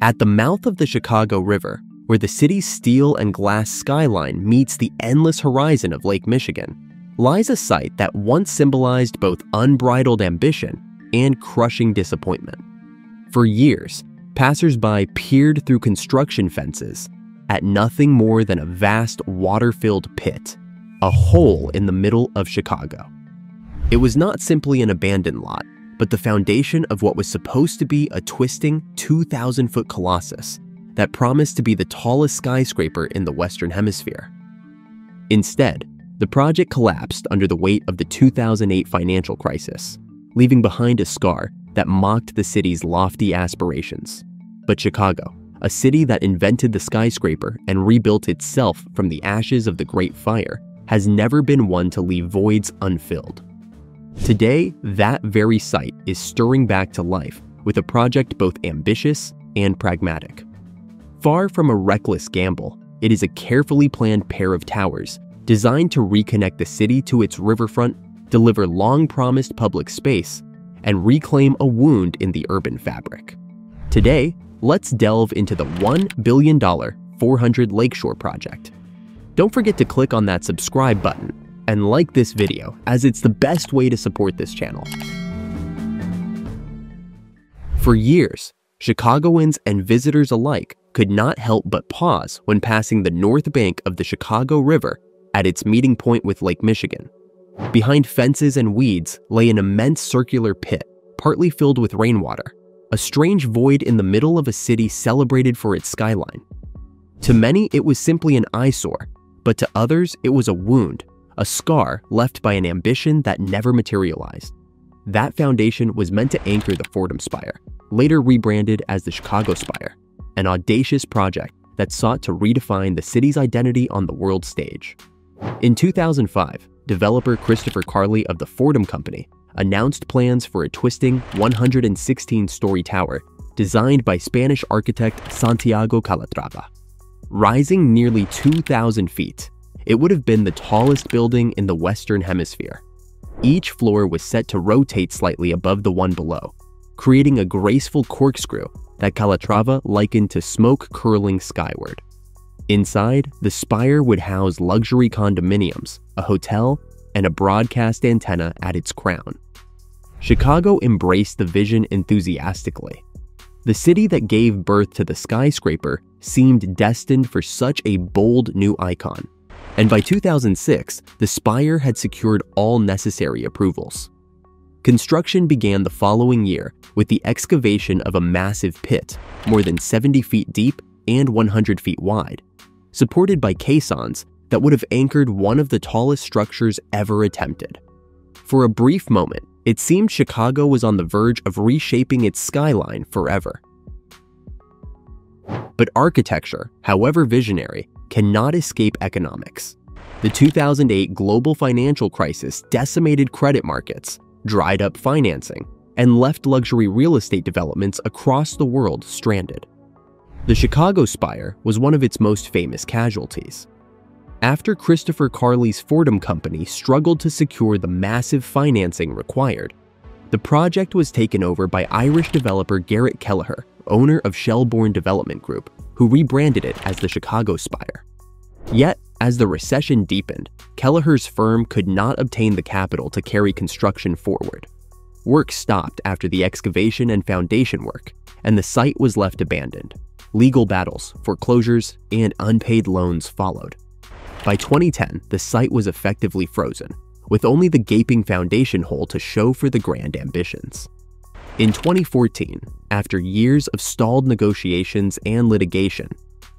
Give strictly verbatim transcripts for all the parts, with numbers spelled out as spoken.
At the mouth of the Chicago River, where the city's steel and glass skyline meets the endless horizon of Lake Michigan, lies a site that once symbolized both unbridled ambition and crushing disappointment. For years, passersby peered through construction fences at nothing more than a vast water-filled pit, a hole in the middle of Chicago. It was not simply an abandoned lot, but the foundation of what was supposed to be a twisting two thousand foot colossus that promised to be the tallest skyscraper in the Western Hemisphere. Instead, the project collapsed under the weight of the two thousand eight financial crisis, leaving behind a scar that mocked the city's lofty aspirations. But Chicago, a city that invented the skyscraper and rebuilt itself from the ashes of the Great Fire, has never been one to leave voids unfilled. Today, that very site is stirring back to life with a project both ambitious and pragmatic. Far from a reckless gamble, it is a carefully planned pair of towers designed to reconnect the city to its riverfront, deliver long-promised public space, and reclaim a wound in the urban fabric. Today, let's delve into the one billion dollar four hundred Lake Shore project. Don't forget to click on that subscribe button and like this video, as it's the best way to support this channel. For years, Chicagoans and visitors alike could not help but pause when passing the north bank of the Chicago River at its meeting point with Lake Michigan. Behind fences and weeds lay an immense circular pit, partly filled with rainwater, a strange void in the middle of a city celebrated for its skyline. To many, it was simply an eyesore, but to others, it was a wound, a scar left by an ambition that never materialized. That foundation was meant to anchor the Fordham Spire, later rebranded as the Chicago Spire, an audacious project that sought to redefine the city's identity on the world stage. In two thousand five, developer Christopher Carley of the Fordham Company announced plans for a twisting one hundred sixteen story tower designed by Spanish architect Santiago Calatrava. Rising nearly two thousand feet, it would have been the tallest building in the Western Hemisphere. Each floor was set to rotate slightly above the one below, creating a graceful corkscrew that Calatrava likened to smoke curling skyward. Inside, the spire would house luxury condominiums, a hotel, and a broadcast antenna at its crown. Chicago embraced the vision enthusiastically. The city that gave birth to the skyscraper seemed destined for such a bold new icon. And by two thousand six, the Spire had secured all necessary approvals. Construction began the following year with the excavation of a massive pit, more than seventy feet deep and one hundred feet wide, supported by caissons that would have anchored one of the tallest structures ever attempted. For a brief moment, it seemed Chicago was on the verge of reshaping its skyline forever. But architecture, however visionary, cannot escape economics. The two thousand eight global financial crisis decimated credit markets, dried up financing, and left luxury real estate developments across the world stranded. The Chicago Spire was one of its most famous casualties. After Christopher Carley's Fordham Company struggled to secure the massive financing required, the project was taken over by Irish developer Garrett Kelleher, owner of Shelbourne Development Group, who rebranded it as the Chicago Spire. Yet, as the recession deepened, Kelleher's firm could not obtain the capital to carry construction forward. Work stopped after the excavation and foundation work, and the site was left abandoned. Legal battles, foreclosures, and unpaid loans followed. By twenty ten, the site was effectively frozen, with only the gaping foundation hole to show for the grand ambitions. In twenty fourteen, after years of stalled negotiations and litigation,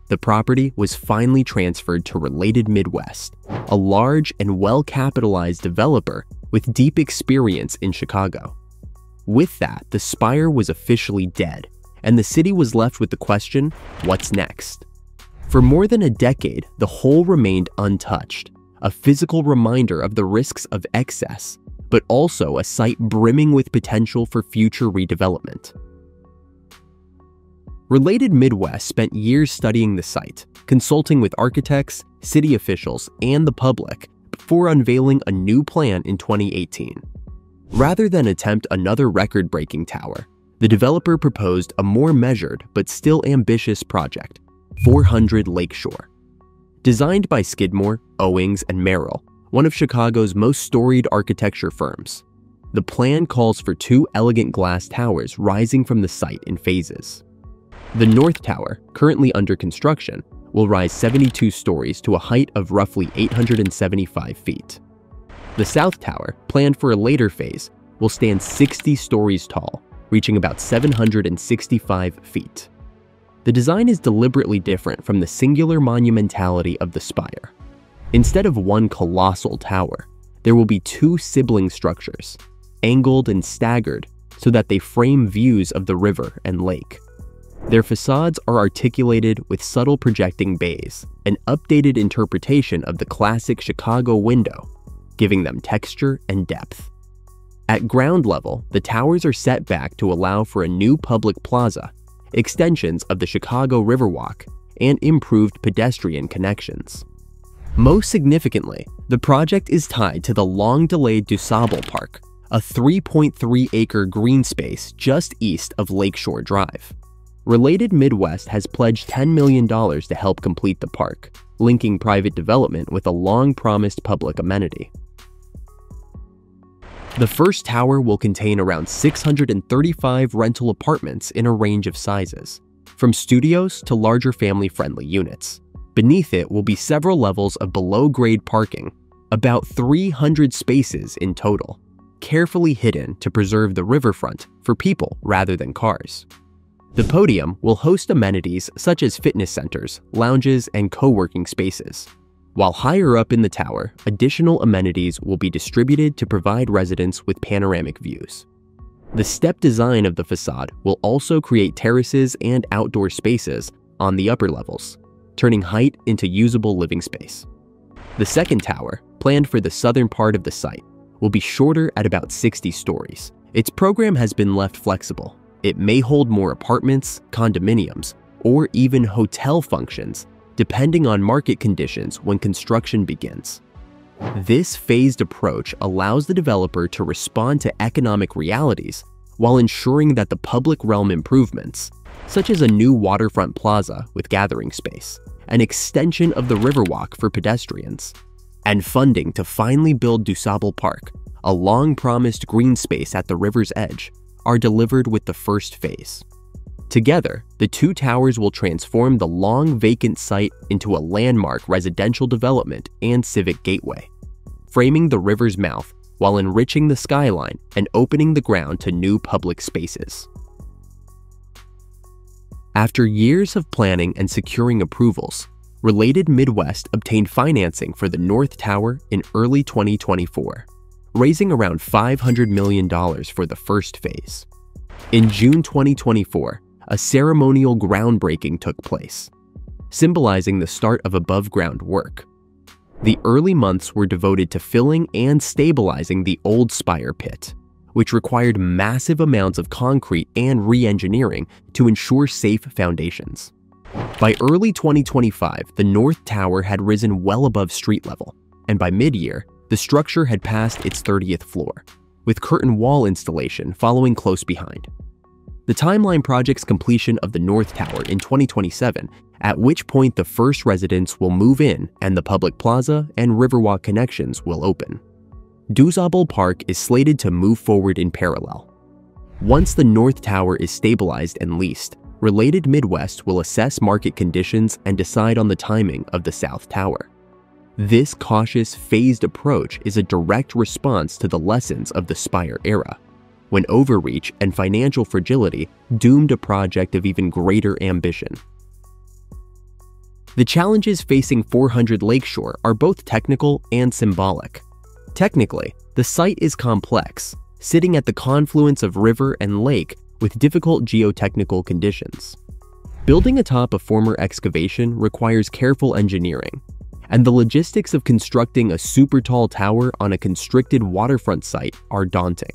the property was finally transferred to Related Midwest, a large and well-capitalized developer with deep experience in Chicago. With that, the Spire was officially dead, and the city was left with the question, what's next? For more than a decade, the hole remained untouched, a physical reminder of the risks of excess, but also a site brimming with potential for future redevelopment. Related Midwest spent years studying the site, consulting with architects, city officials, and the public before unveiling a new plan in twenty eighteen. Rather than attempt another record-breaking tower, the developer proposed a more measured but still ambitious project, four hundred Lake Shore. Designed by Skidmore, Owings, and Merrill, one of Chicago's most storied architecture firms, the plan calls for two elegant glass towers rising from the site in phases. The North Tower, currently under construction, will rise seventy-two stories to a height of roughly eight hundred seventy-five feet. The South Tower, planned for a later phase, will stand sixty stories tall, reaching about seven hundred sixty-five feet. The design is deliberately different from the singular monumentality of the spire. Instead of one colossal tower, there will be two sibling structures, angled and staggered so that they frame views of the river and lake. Their facades are articulated with subtle projecting bays, an updated interpretation of the classic Chicago window, giving them texture and depth. At ground level, the towers are set back to allow for a new public plaza, extensions of the Chicago Riverwalk, and improved pedestrian connections. Most significantly, the project is tied to the long-delayed DuSable Park, a three point three acre green space just east of Lake Shore Drive. Related Midwest has pledged ten million dollars to help complete the park, linking private development with a long-promised public amenity. The first tower will contain around six hundred thirty-five rental apartments in a range of sizes, from studios to larger family-friendly units. Beneath it will be several levels of below-grade parking, about three hundred spaces in total, carefully hidden to preserve the riverfront for people rather than cars. The podium will host amenities such as fitness centers, lounges, and co-working spaces, while higher up in the tower, additional amenities will be distributed to provide residents with panoramic views. The step design of the facade will also create terraces and outdoor spaces on the upper levels, turning height into usable living space. The second tower, planned for the southern part of the site, will be shorter at about sixty stories. Its program has been left flexible. It may hold more apartments, condominiums, or even hotel functions, depending on market conditions when construction begins. This phased approach allows the developer to respond to economic realities while ensuring that the public realm improvements, such as a new waterfront plaza with gathering space, an extension of the Riverwalk for pedestrians, and funding to finally build DuSable Park, a long-promised green space at the river's edge, are delivered with the first phase. Together, the two towers will transform the long vacant site into a landmark residential development and civic gateway, framing the river's mouth while enriching the skyline and opening the ground to new public spaces. After years of planning and securing approvals, Related Midwest obtained financing for the North Tower in early twenty twenty-four, raising around five hundred million dollars for the first phase. In June twenty twenty-four, a ceremonial groundbreaking took place, symbolizing the start of above-ground work. The early months were devoted to filling and stabilizing the old Spire pit, which required massive amounts of concrete and re-engineering to ensure safe foundations. By early twenty twenty-five, the North Tower had risen well above street level, and by mid-year, the structure had passed its thirtieth floor, with curtain wall installation following close behind. The timeline projects completion of the North Tower in twenty twenty-seven, at which point the first residents will move in and the public plaza and Riverwalk connections will open. DuSable Park is slated to move forward in parallel. Once the North Tower is stabilized and leased, Related Midwest will assess market conditions and decide on the timing of the South Tower. This cautious, phased approach is a direct response to the lessons of the Spire era, when overreach and financial fragility doomed a project of even greater ambition. The challenges facing four hundred Lake Shore are both technical and symbolic. Technically, the site is complex, sitting at the confluence of river and lake with difficult geotechnical conditions. Building atop a former excavation requires careful engineering, and the logistics of constructing a super tall tower on a constricted waterfront site are daunting.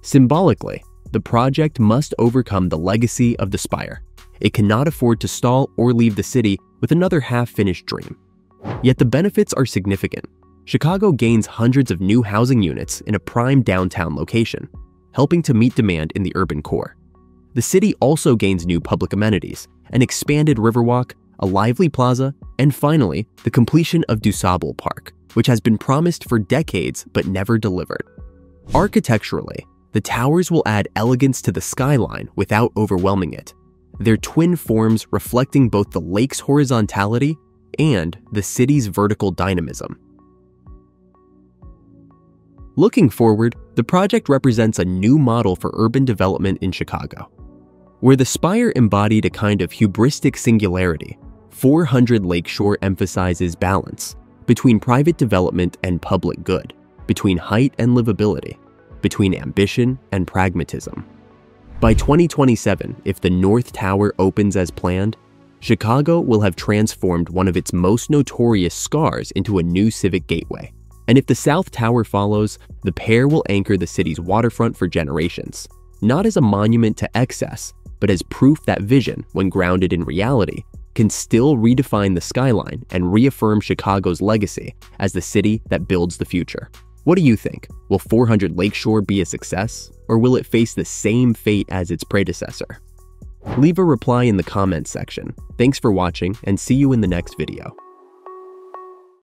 Symbolically, the project must overcome the legacy of the Spire. It cannot afford to stall or leave the city with another half-finished dream. Yet the benefits are significant. Chicago gains hundreds of new housing units in a prime downtown location, helping to meet demand in the urban core. The city also gains new public amenities, an expanded riverwalk, a lively plaza, and finally, the completion of DuSable Park, which has been promised for decades but never delivered. Architecturally, the towers will add elegance to the skyline without overwhelming it, their twin forms reflecting both the lake's horizontality and the city's vertical dynamism. Looking forward, the project represents a new model for urban development in Chicago. Where the Spire embodied a kind of hubristic singularity, four hundred Lake Shore emphasizes balance between private development and public good, between height and livability, between ambition and pragmatism. By twenty twenty-seven, if the North Tower opens as planned, Chicago will have transformed one of its most notorious scars into a new civic gateway. And if the South Tower follows, the pair will anchor the city's waterfront for generations, not as a monument to excess, but as proof that vision, when grounded in reality, can still redefine the skyline and reaffirm Chicago's legacy as the city that builds the future. What do you think? Will four hundred Lake Shore be a success, or will it face the same fate as its predecessor? Leave a reply in the comments section. Thanks for watching, and see you in the next video.